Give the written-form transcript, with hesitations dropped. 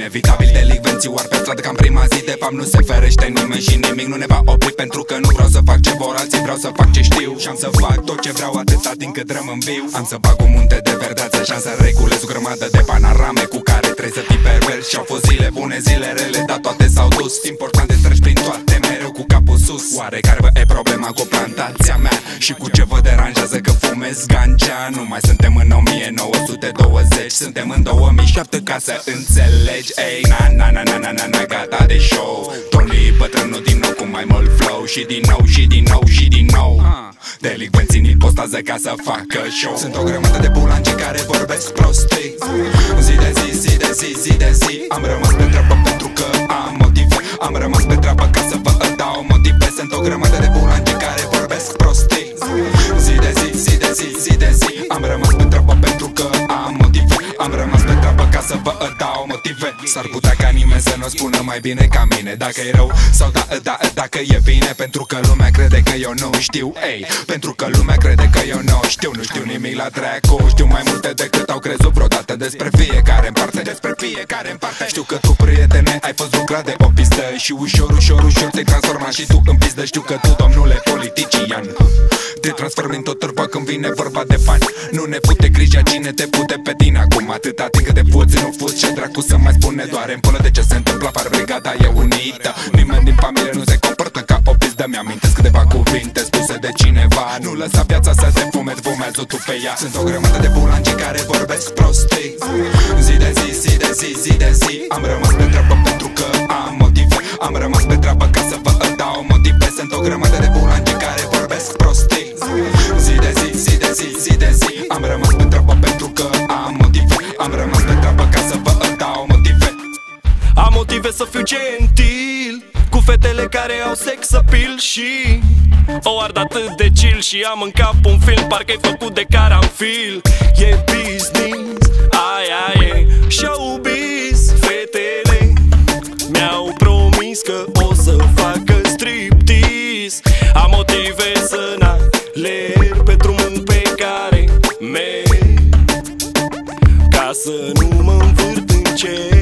Inevitabil delicvenții ori pe stradă ca în prima zi. De fapt nu se ferește nimeni și nimic nu ne va opri, pentru că nu vreau să fac ce vor alții, vreau să fac ce știu. Și am să fac tot ce vreau atâta timp cât rămân viu. Am să bag un munte de verdeață și am să reculez o grămadă de panorame cu care trebuie să fii pervers. Și-au fost zile bune, zile rele, dar toate s-au dus. Important de treci prin toate, mereu cu capul sus. Oare care vă e problema cu plantația mea? Și cu ce vă deranjează că fumez ganja? Nu mai suntem în 1920, suntem în 2007, ca să înțelegi. Ei, na, gata de show, Tony Bătrânu' din nou cu mai mult flow. Și din nou, și din nou, și din nou delicvenții ni-l postează ca să facă show. Sunt o grămadă de bulanci care vorbesc prostii. Zi de zi, zi de zi, zi de zi. Am rămas pe treabă pentru că am motive. Am rămas pe treabă ca să vă dau motive. Sunt o grămadă de bulanci care vorbesc prostii. Zi de zi, zi de zi, zi de zi. Am rămas pe treabă pentru că am motive. Am rămas pe treabă ca să vă dau motive. S-ar putea ca nimeni să nu spună mai bine ca mine dacă e rău sau dacă e bine. Pentru că lumea crede că eu nu știu, ei, pentru că lumea crede că eu nu știu. Nu știu nimic la treacu, știu mai multe decât au crezut vreodată despre fiecare în parte, despre fiecare în parte. Știu că tu, prietene, ai fost lucrat de o pistă și ușor te transforma și tu în pizdă. Știu că tu, domnule politician, te transformi în tot turba când vine vorba de bani. Nu ne pute grija cine te pute pe tine acum, atâta timp cât de fuți nu fuți. Ce dracu să mai spune, doare în până de ce se întâmplă afară, brigada e unită. Nimeni din familie nu se comportă ca o pizdă. Mi-amintesc câteva cuvinte spuse de cineva: nu lăsa viața să te fume, fumează tu pe ea. Sunt o grămadă de bulanci care vorbesc prostii. Zi de zi, zi de zi, zi de zi. Am rămas pe treabă pentru că am motive. Am rămas pe treabă ca să vă dau motive. Sunt o grămadă de bulanci care vorbesc prostii. Zi de zi, zi de zi, zi de zi. Am rămas pe treabă pentru că am motive. Am rămas pe treabă ca să vă dau motive. Am motive să fiu gentil cu fetele care au sex appeal și o ard atât de chill. Și am în cap un film, parcă-i făcut de caranfil. E business, aia e showbiz. Fetele mi-au promis că o să facă striptease. Am motive să n-alerg pe drumul pe care merg, ca să nu mă învârt în cer.